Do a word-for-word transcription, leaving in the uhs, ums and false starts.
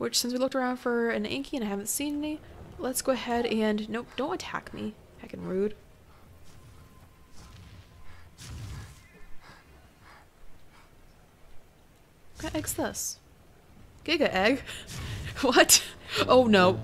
which since we looked around for an Anky and I haven't seen any, let's go ahead and... Nope, don't attack me. Heckin' rude. What egg's this? Giga egg? What? Oh no.